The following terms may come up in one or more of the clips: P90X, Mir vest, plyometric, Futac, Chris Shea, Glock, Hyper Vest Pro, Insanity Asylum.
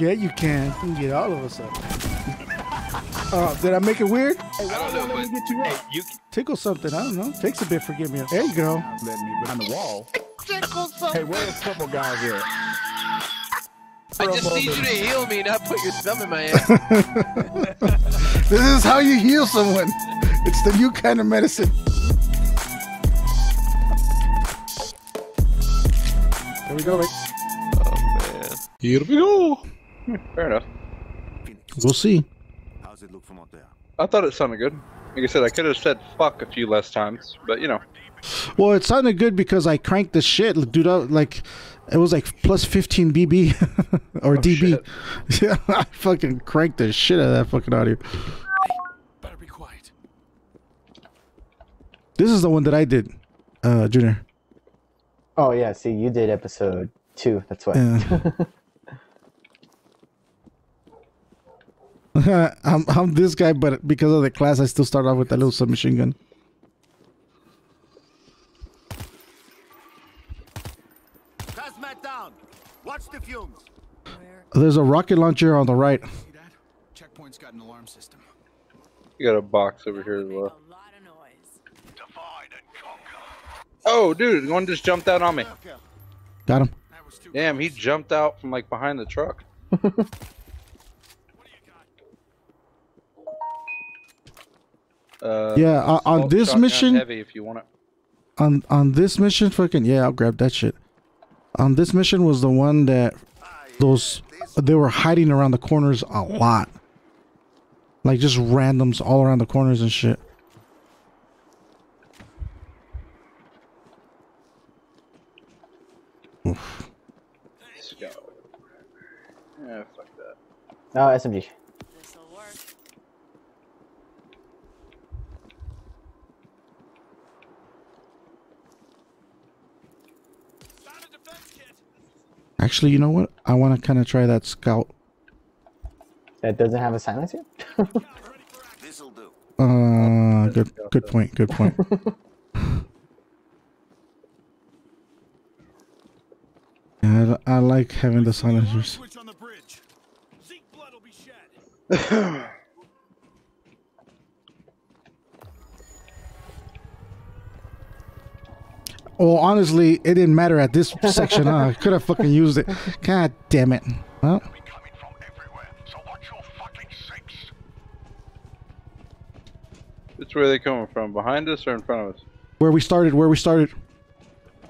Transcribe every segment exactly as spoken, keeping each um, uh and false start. Yeah, you can. You can get all of us up. Oh, did I make it weird? Hey, I don't know, but get you, hey, you tickle something. I don't know. Takes a bit for getting me up. There you go. Let me behind the wall. Tickle something. Hey, where's purple guy here? I just need you to heal me, not put your thumb in my ass. This is how you heal someone. It's the new kind of medicine. Here we go, mate. Oh, man. Here we go. Fair enough. We'll see. How's it look from out there? I thought it sounded good. Like I said, I could have said fuck a few less times, but you know. Well, it sounded good because I cranked the shit, dude. I, like, it was like plus fifteen B B or oh, D B. Shit. Yeah, I fucking cranked the shit out of that fucking audio. Better be quiet. This is the one that I did, uh, Junior. Oh yeah, see, you did episode two. That's why. Yeah. I'm I'm this guy, but because of the class, I still start off with a little submachine gun. Down. Watch the fumes. There's a rocket launcher on the right. Checkpoint's got an alarm system. You got a box over here as well. Oh, dude, one just jumped out on me. Got him. Damn, he jumped out from like behind the truck. uh, yeah, on, on this mission. Heavy if you want it. On on this mission, fucking yeah, I'll grab that shit. Um, this mission was the one that those they were hiding around the corners a lot, like just randoms all around the corners and shit. Oof. Let's go. Yeah, fuck that. No, oh, S M G. This'll work. Actually, you know what? I want to kind of try that scout. That doesn't have a silencer? uh, good, good point, good point. Yeah, I, I like having the silencers. Well, honestly, it didn't matter at this section, huh? I could have fucking used it. God damn it. Well. It's where they coming from, behind us or in front of us? Where we started, where we started.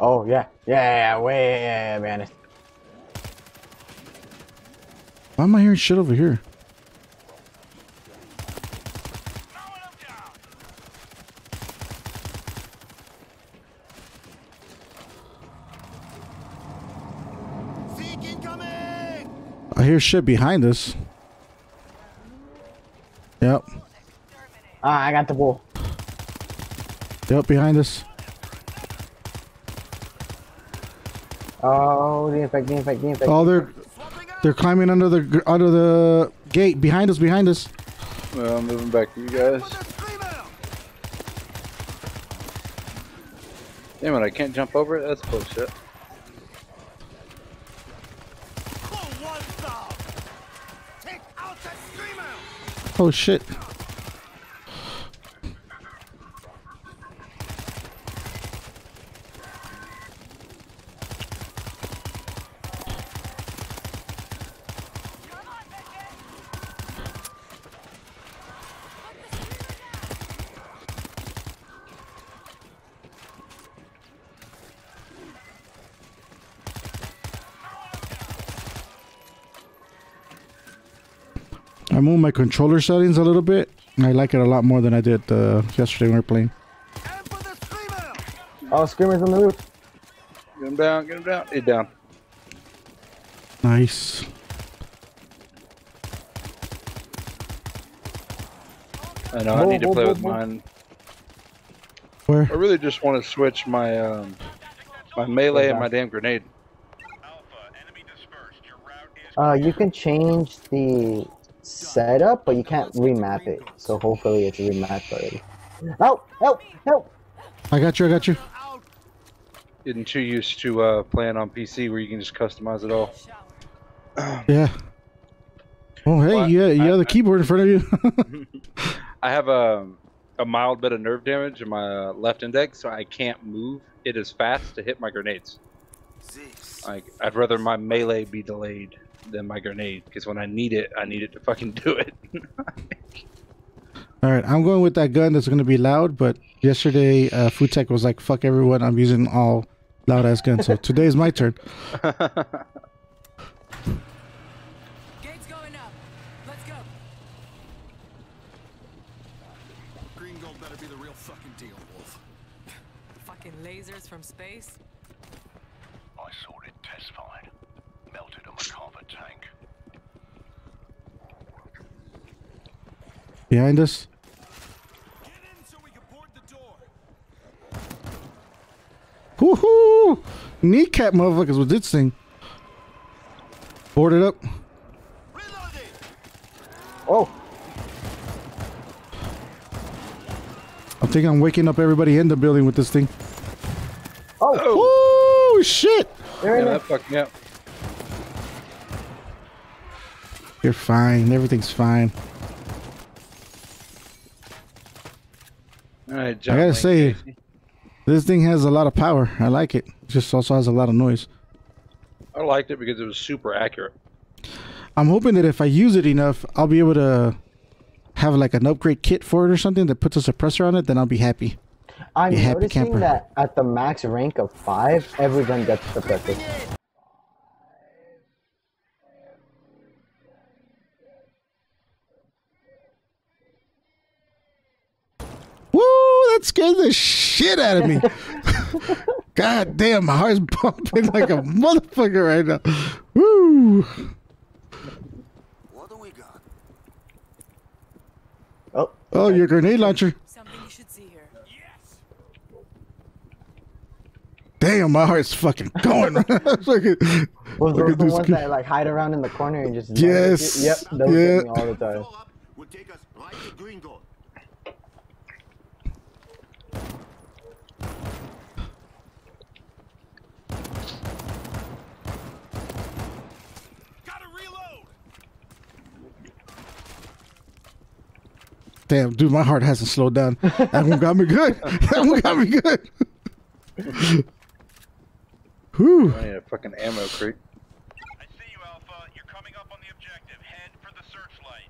Oh, yeah. Yeah, way, yeah, man. Why am I hearing shit over here? I hear shit behind us. Yep. Ah, I got the bull. Yep, behind us. Oh, the infect, the infect, the infect. Oh, they're they're climbing under the under the gate behind us, behind us. Well, I'm moving back to you guys. Damn it! I can't jump over it. That's bullshit. Oh shit. I moved my controller settings a little bit. I like it a lot more than I did uh, yesterday when we were playing. Oh, Screamer's on the roof. Get him down, get him down. He's down. Nice. I know, whoa, I need whoa, to play whoa, with whoa. mine. Where? I really just want to switch my, um, my melee and my damn grenade. Uh, you can change the setup, but you can't remap it, so hopefully it's remapped already. Help! Help! Help! I got you, I got you. Getting too used to uh, playing on P C where you can just customize it all. Yeah. Well, hey, well, you, I, you I, have the I, keyboard in front of you. I have a, a mild bit of nerve damage in my left index, so I can't move it as fast to hit my grenades. Like, I'd rather my melee be delayed than my grenade, because when I need it, I need it to fucking do it. All right, I'm going with that gun that's going to be loud, but yesterday uh, Futac was like, fuck everyone, I'm using all loud-ass guns, so today's my turn. Gates going up. Let's go. Green gold better be the real fucking deal, Wolf. Fucking lasers from space? I saw it test fire. Melted on a carpet tank. Behind us. Woohoo! Kneecap motherfuckers with this thing. Board it up. Oh. I think I'm waking up everybody in the building with this thing. Oh. Oh. Ooh, shit. Yeah, yeah, that fucked me up. You're fine. Everything's fine. All right, John, I gotta say. Crazy. This thing has a lot of power. I like it. It just also has a lot of noise. I liked it because it was super accurate. I'm hoping that if I use it enough, I'll be able to have like an upgrade kit for it or something that puts a suppressor on it, then I'll be happy. I'm be noticing happy that at the max rank of five, every gun gets suppressor. That scared the shit out of me. God damn, my heart's pumping like a motherfucker right now. Woo! What do we got? Oh, oh, your grenade launcher. Something you should see here. Yes. Damn, my heart's fucking going. Right now. Well, those are the ones that like hide around in the corner and just. Yes. Yep. Those yeah. Get me all the time. We'll take us right to Green Gold. Damn, dude, my heart hasn't slowed down. That one got me good. That one got me good. Whew. I need a fucking ammo crate. I see you, Alpha. You're coming up on the objective. Head for the searchlight.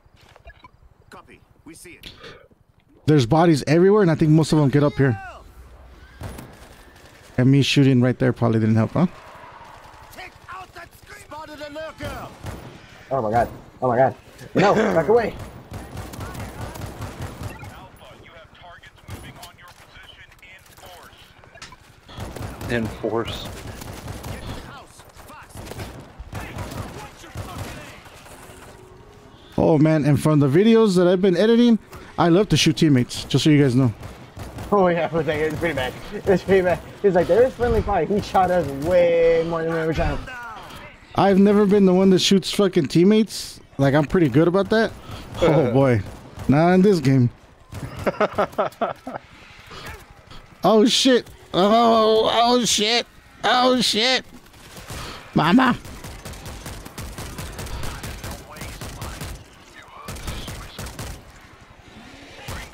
Copy. We see it. There's bodies everywhere, and I think most of them get up here. And me shooting right there probably didn't help, huh? Take out that screen. Spotted a lurker. Oh, my God. Oh, my God. No, back away. In force. Oh man, and from the videos that I've been editing, I love to shoot teammates, just so you guys know. Oh yeah, for a second, it's pretty bad. It's pretty bad. He's like, there is friendly fire. He shot us way more than we ever shot him. I've never been the one that shoots fucking teammates. Like, I'm pretty good about that. Oh boy. Not in this game. Oh shit. Oh, oh shit. Oh shit. Mama.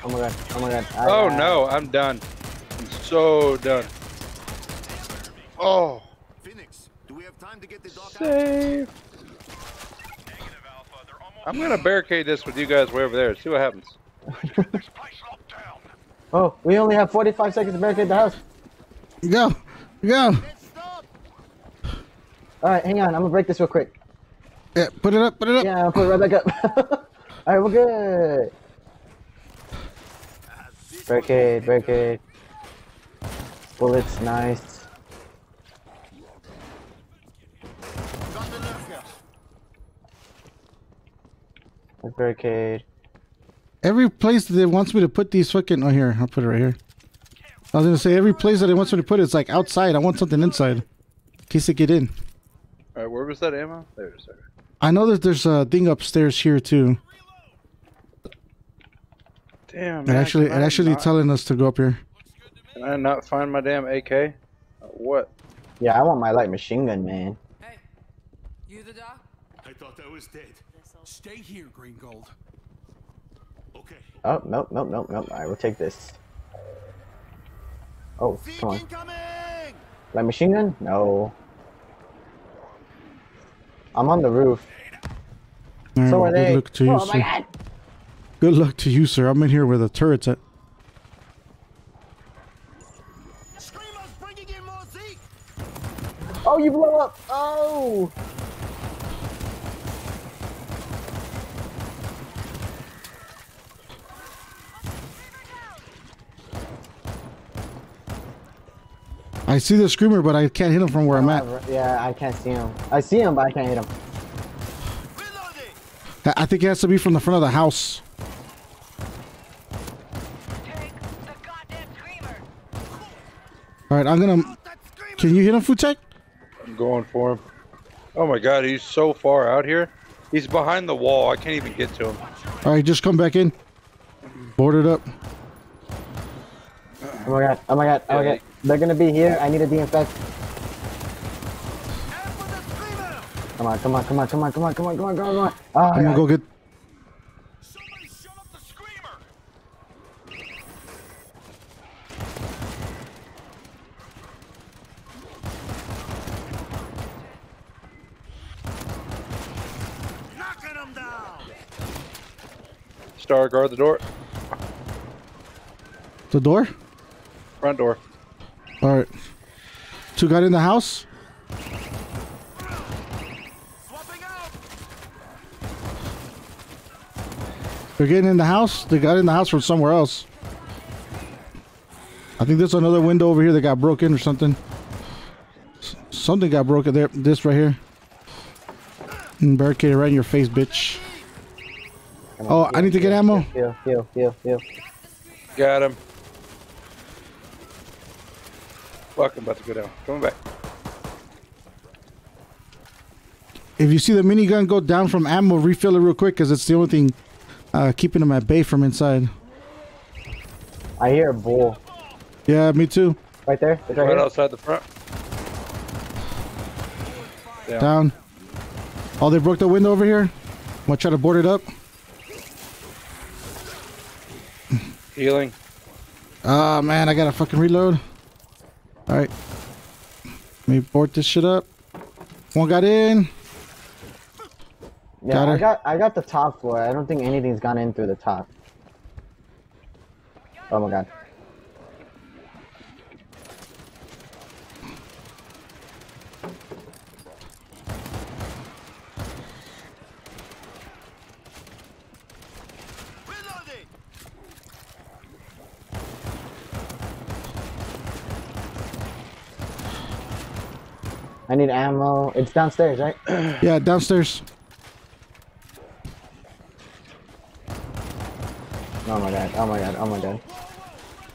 Oh my God. Oh my God. I, oh I, no, I'm done. I'm so done. Oh. Phoenix, do we have time to get the dock out? Save. I'm going to barricade this with you guys way over there. See what happens. Oh, we only have forty-five seconds to barricade the house. Go, go. All right, hang on. I'm gonna break this real quick. Yeah, put it up, put it up. Yeah, I'll put it right back up. All right, we're good. Barricade, barricade. Bullets, nice. Barricade. Every place that it wants me to put these fucking. Oh, here, I'll put it right here. I was gonna say every place that it wants me to put it, it's like outside. I want something inside, in case they get in. All right, where was that ammo? There, sorry. I know that there's a thing upstairs here too. Damn. Man, actually, it actually not... telling us to go up here. Can I not find my damn A K? What? Yeah, I want my light machine gun, man. Hey, you the doc? I thought I was dead. Stay here, Green Gold. Okay. Oh, nope, nope, nope, nope. I will take this. Oh, come on. Like machine gun? No. I'm on the roof. Right, so are they. Good luck to you, oh, sir. My God. Good luck to you, sir. I'm in here where the turret's at. Oh, you blow up! Oh! I see the screamer, but I can't hit him from where I'm at. Yeah, I can't see him. I see him, but I can't hit him. I think it has to be from the front of the house. Take the goddamn screamer. All right, I'm gonna. Can you hit him, Futac? I'm going for him. Oh my God, he's so far out here. He's behind the wall. I can't even get to him. All right, just come back in. Board it up. Oh my God! Oh my God! Oh my God! They're gonna be here. I need a D F S. Come on! Come on! Come on! Come on! Come on! Come on! Come on! Come on! Come on! Oh, I'm gonna go get. Somebody shut up the screamer. Knocking him down. Star, guard the door. The door? Front door. All right. Two got in the house. Swapping out. They're getting in the house. They got in the house from somewhere else. I think there's another window over here that got broken or something. S something got broken there. This right here. And barricade it right in your face, bitch. On, oh, heal, I need to get heal, ammo. Heal, heal, heal, heal. Got him. Fuck, I'm about to go down. Coming back. If you see the minigun go down from ammo, refill it real quick because it's the only thing uh, keeping them at bay from inside. I hear a bull. Yeah, me too. Right there? Right, right outside the front. Down. down. Oh, they broke the window over here. I'm going to try to board it up. Healing. Oh, man, I got to fucking reload. Alright. Let me board this shit up. One got in. Yeah, got I got I got the top floor. I don't think anything's gone in through the top. Oh my God. I need ammo. It's downstairs, right? Yeah, downstairs. Oh my God! Oh my God! Oh my God!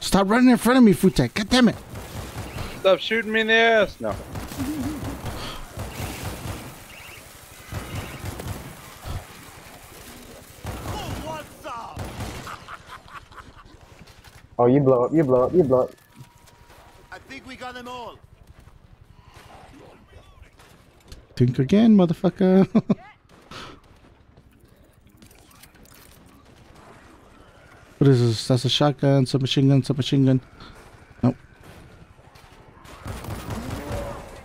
Stop running in front of me, Futac! God damn it! Stop shooting me in the ass! No. Oh, you blow up! You blow up! You blow up! I think we got them all. Think again, motherfucker. What is this? That's a shotgun, submachine gun, submachine gun. Nope.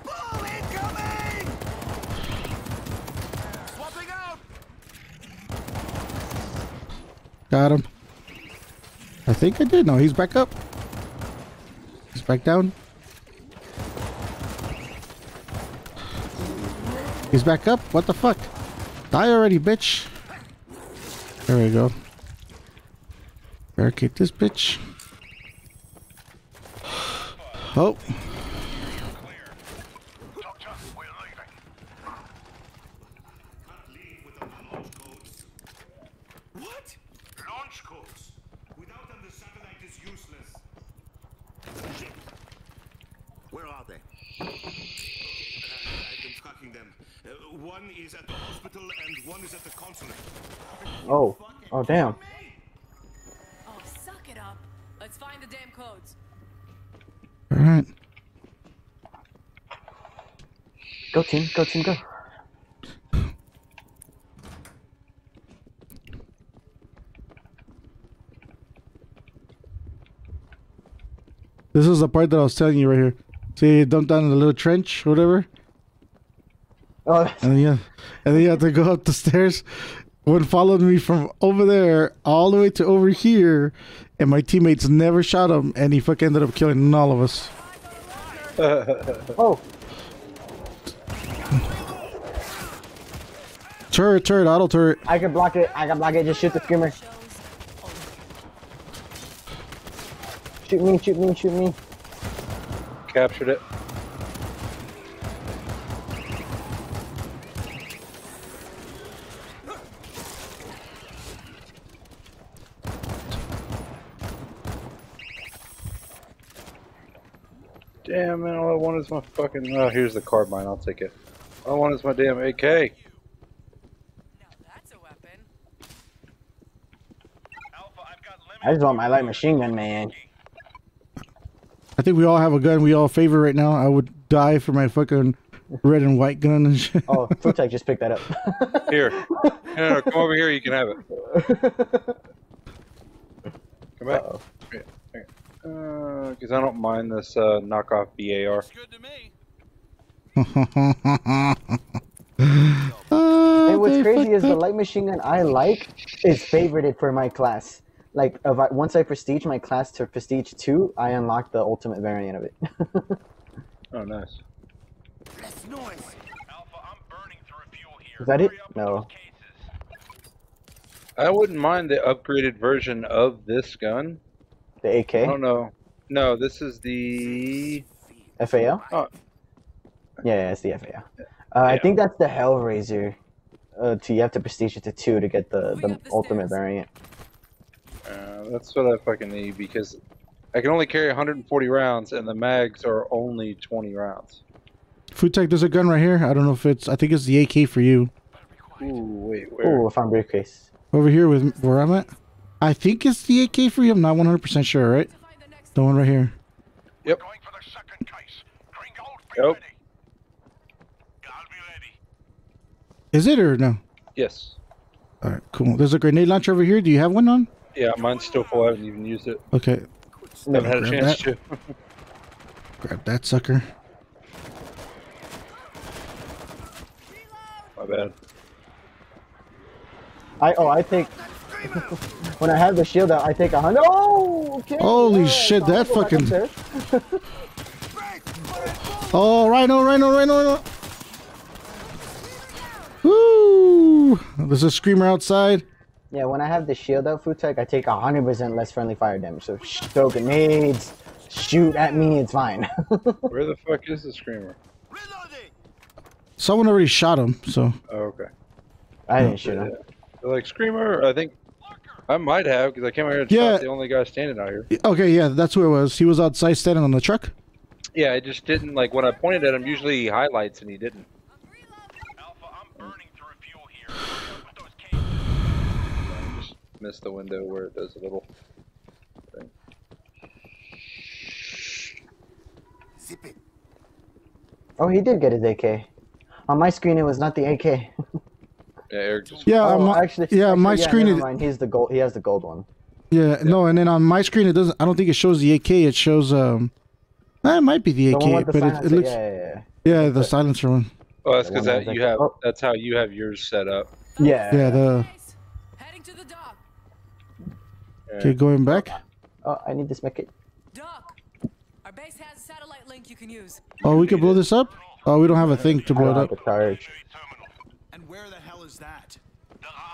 Ball incoming! Swapping out! Got him. I think I did. No, he's back up. He's back down. He's back up? What the fuck? Die already, bitch. There we go. Barricade this bitch. Oh. What? Launch codes. Without them the satellite is useless. Shit. Where are they? Tracking them. Uh, one is at the hospital and one is at the consulate. Oh, oh damn. Oh, suck it up. Let's find the damn codes. All right. Go team, go team, go. This is the part that I was telling you right here. See, you dump down in the little trench or whatever. Oh. And then, yeah, and then you have to go up the stairs. One followed me from over there all the way to over here, and my teammates never shot him, and he fucking ended up killing all of us. Oh. Turret, turret, auto turret. I can block it. I can block it. Just shoot the skimmer. Shoot me, shoot me, shoot me. Captured it. Damn, man, all I want is my fucking... Oh, here's the carbine. I'll take it. All I want is my damn A K. Now that's a weapon. Alpha, I've got limit. I just want my light machine gun, man. I think we all have a gun we all favor right now. I would die for my fucking red and white gun and shit. Oh, Futac just picked that up. Here. No, no, no, come over here. You can have it. Come back. Uh-oh. Here, here. Because uh, I don't mind this uh, knockoff B A R. It's good to me. uh, and what's crazy is the light machine gun I like is favorited for my class. Like, if I, once I prestige my class to prestige two, I unlock the ultimate variant of it. Oh, nice. That's noise. Alpha, I'm burning through fuel here. Is that it? No. I wouldn't mind the upgraded version of this gun. The A K? Oh no, no. This is the F A L. Oh. Yeah, yeah, it's the F A L. Uh, yeah. I think that's the Hellraiser. Uh, to, you have to prestige it to two to get the, the ultimate variant. Uh, that's what I fucking need because I can only carry one hundred forty rounds and the mags are only twenty rounds. Futac, there's a gun right here. I don't know if it's. I think it's the A K for you. Ooh, wait, where? Ooh, I found briefcase. Over here with where I'm at. I think it's the A K for you. I'm not one hundred percent sure, right? The one right here. Yep. Going for the second case. Gringo, be ready. I'll be ready. Is it or no? Yes. All right, cool. There's a grenade launcher over here. Do you have one on? Yeah, mine's still full. I haven't even used it. Okay. I haven't had a chance to. Grab that sucker. My bad. I oh I think. When I have the shield out, I take a hundred. Oh, okay. Holy yeah, shit, so that fucking. Oh, Rhino, Rhino, Rhino, Rhino. Woo! There's a screamer outside. Yeah, when I have the shield out, Futac, I take a hundred percent less friendly fire damage. So throw grenades, shoot at me, it's fine. Where the fuck is the screamer? Reloading. Someone already shot him, so. Oh, okay. I didn't shoot him. They're like screamer, I think. I might have, because I came out here and yeah. Shot the only guy standing out here. Okay, yeah, that's who it was. He was outside standing on the truck? Yeah, I just didn't, like, when I pointed at him, usually he highlights, and he didn't. Alpha, I'm burning through fuel here. With those cases. I just missed the window where it does a little thing. Zip it. Oh, he did get his A K. On my screen, it was not the A K. Yeah, Eric just yeah, oh, my, actually, yeah, actually, my yeah, screen is. He's the gold. He has the gold one. Yeah, yeah, no, and then on my screen it doesn't. I don't think it shows the A K. It shows um, eh, it might be the A K, but it, it looks. Yeah, yeah, yeah. Yeah the but, silencer one. Oh, that's because that you have. Oh. That's how you have yours set up. Yeah. Yeah. The. Heading to the dock. Okay, going back. Oh, I need this medkit. Dock. Our base has a satellite link you can use. Oh, we can blow this up. Oh, we don't have a thing to blow it up. Charge. And where the hell? That?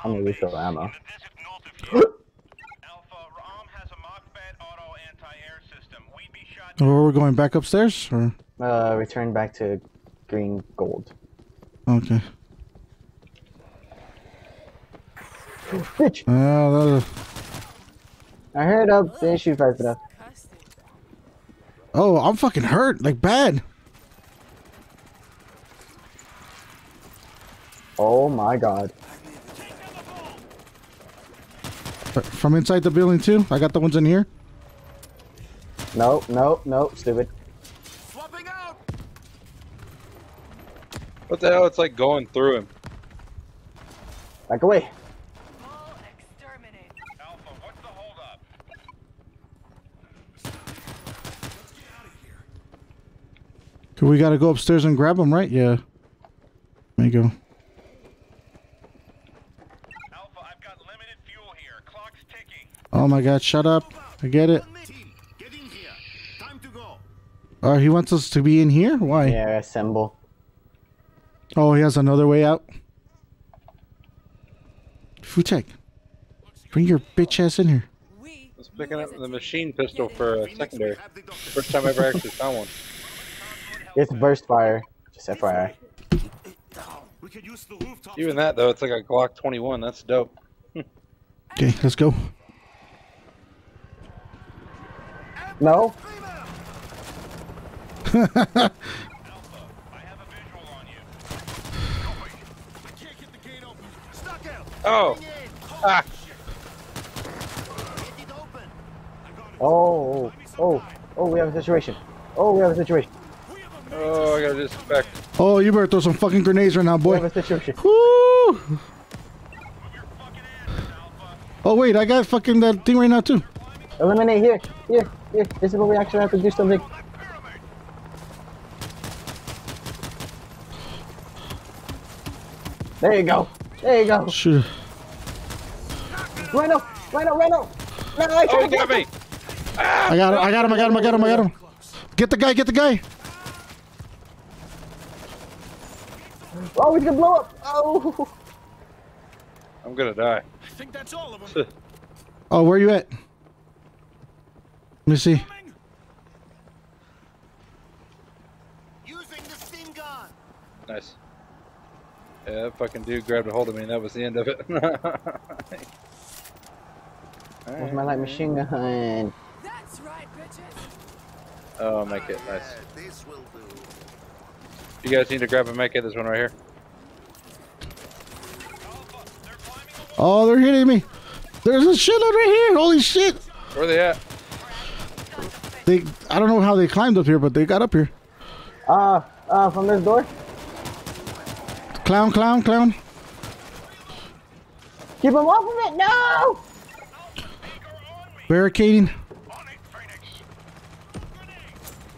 I'm gonna refill ammo. Or we're going back upstairs, or uh, return back to green gold. Okay. Bitch. Uh, that I heard up. They shoot fast enough. Oh, I'm fucking hurt, like bad. Oh my god. From inside the building too? I got the ones in here. No, no, no, stupid. Swapping out. What the hell? It's like going through him. Back away. All exterminate. Alpha, what's the hold up? We gotta go upstairs and grab them, right? Yeah. There you go. Alpha, I've got limited fuel here. Clock's ticking. Oh my god, shut up. I get it. Oh, uh, he wants us to be in here? Why? Yeah, assemble. Oh, he has another way out. Futac, bring your bitch ass in here. I was picking up the machine pistol for a secondary. First time I ever actually found one. It's burst fire, just F Y I. Even that though, it's like a Glock twenty-one. That's dope. Okay, let's go. No. Alpha, I have a visual on you. I can't get the gate open. Stuck out. Oh. Ah. Oh. Oh. Oh. We have a situation. Oh, we have a situation. Oh, I gotta disinfect. Oh, you better throw some fucking grenades right now, boy. We have a situation. Woo! Oh wait, I got fucking that thing right now too. Eliminate here. Here. Here. This is what we actually have to do something. There you go. There you go. Shoot. Rhino! Rhino! Rhino! Rhino! I, oh, got me. Ah, I got him! I got him! I got him! I got him! I got him! Get the guy! Get the guy! Oh, he's gonna blow up! Oh! I'm gonna die. I think that's all of them. Oh, where are you at? Let me see. Using the sting gun. Nice. Yeah, that fucking dude grabbed a hold of me and that was the end of it. Where's my light machine gun? That's right, bitches. Oh, I'll make it. Nice. This will do. You guys need to grab and make it. This one right here. Oh, they're hitting me. There's a shitload right here. Holy shit. Where are they at? They, I don't know how they climbed up here, but they got up here. Uh, uh, from this door? Clown, clown, clown. Keep him off of it! No! Barricading.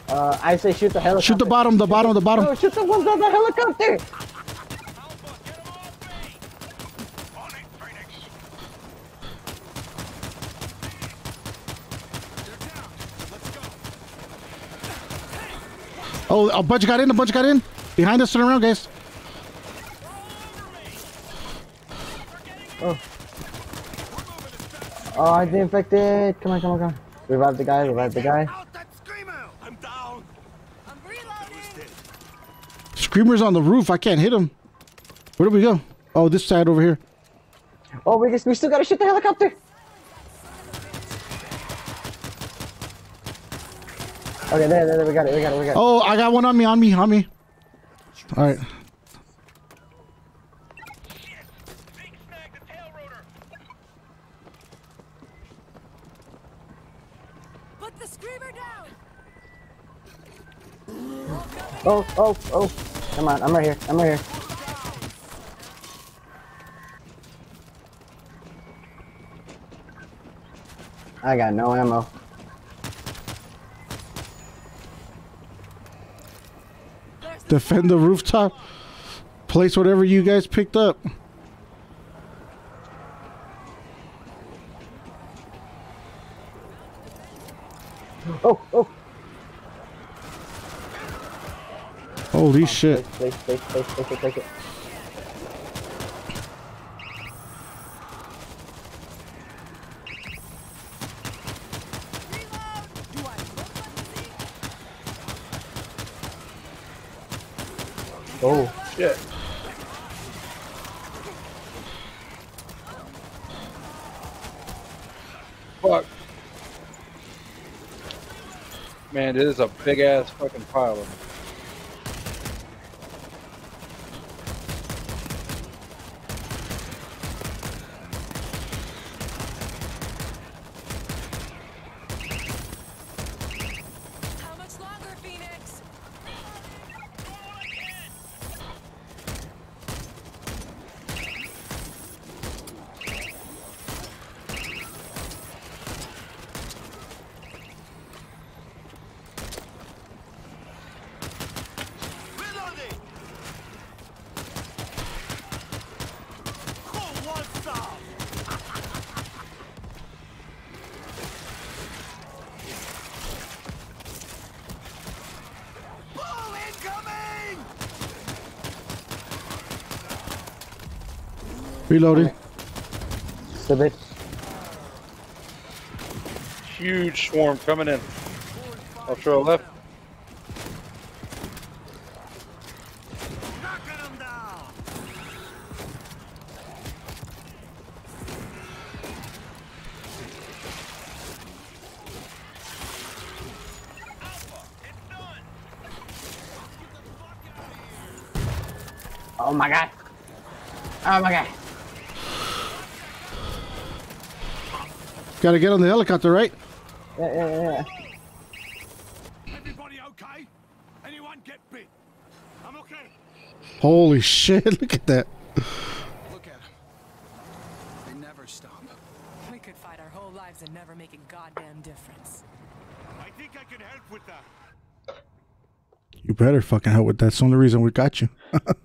Uh, I say shoot the helicopter. Shoot the bottom, the bottom, the bottom. No, shoot the ones on the helicopter! Oh, a bunch got in, a bunch got in. Behind us, turn around, guys. Oh. Oh, I disinfected. Come on, come on, come on. Revive the guy, revive the guy. I'm down. I'm reloading. Screamer's on the roof. I can't hit him. Where do we go? Oh, this side over here. Oh, we just, we still gotta shoot the helicopter. Okay, there, there, there, we got it, we got it, we got it. Oh, I got one on me, on me, on me. All right. Oh, oh, oh. Come on, I'm right here. I'm right here. I got no ammo. Defend the rooftop. Place whatever you guys picked up. Oh, oh. Holy oh, shit. Take, take, take, take, take, take it. Oh, shit. Fuck. Man, this is a big ass fucking pile of them. Reloading. Step it. Huge swarm coming in. I'll throw left. Oh my god. Oh my god. Gotta get on the helicopter, right? Yeah, yeah, yeah. Everybody okay? Anyone get bit? I'm okay. Holy shit, look at that. Look at them. They never stop. We could fight our whole lives and never make a goddamn difference. I think I can help with that. You better fucking help with that. That's the only reason we got you.